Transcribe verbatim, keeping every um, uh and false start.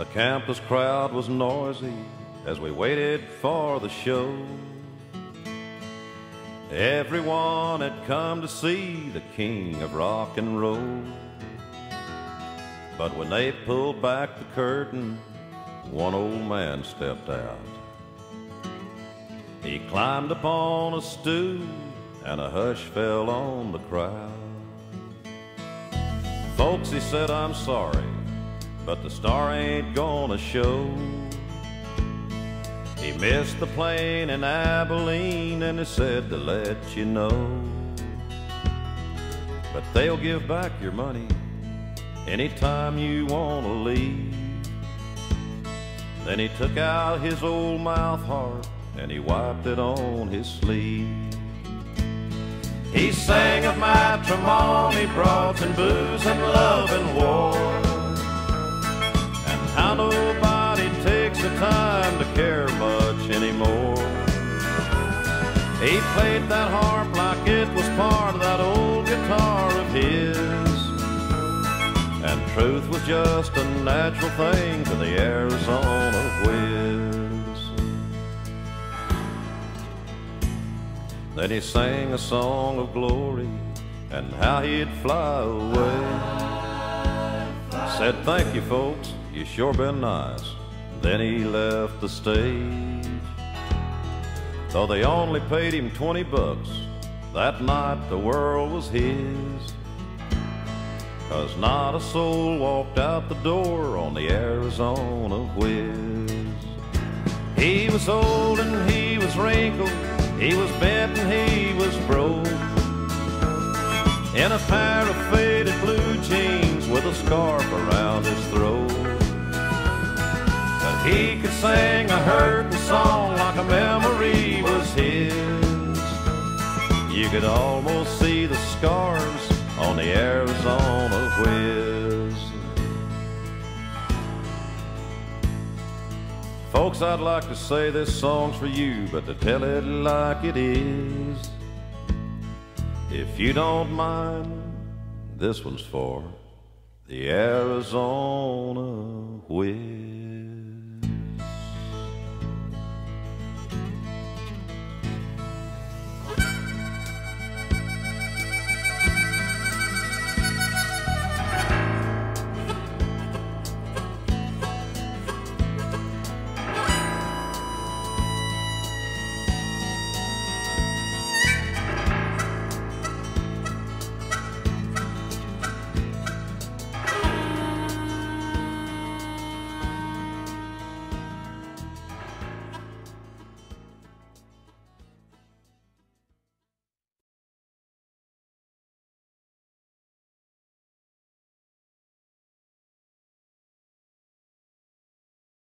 The campus crowd was noisy as we waited for the show. Everyone had come to see the king of rock and roll. But when they pulled back the curtain, one old man stepped out. He climbed upon a stool and a hush fell on the crowd. Folks, he said, I'm sorry, but the star ain't gonna show. He missed the plane in Abilene and he said to let you know. But they'll give back your money anytime you wanna leave. Then he took out his old mouth harp and he wiped it on his sleeve. He sang of matrimony, broads and booze and love and war, and how nobody takes the time to care much anymore. He played that harp like it was part of that old guitar of his, and truth was just a natural thing to the Arizona Whiz. Then he sang a song of glory and how he'd fly away. Fly, said, thank you folks, you sure been nice. Then he left the stage. Though they only paid him twenty bucks, that night the world was his. 'Cause not a soul walked out the door on the Arizona Whiz. He was old and he was wrinkled, he was bent and he was broke, in a pair of faded blue jeans with a scarf around his throat. But he could sing a hurting song like a memory was his. You could almost see the scars on the Arizona Whiz. Folks, I'd like to say this song's for you, but to tell it like it is, if you don't mind, this one's for the Arizona Whiz.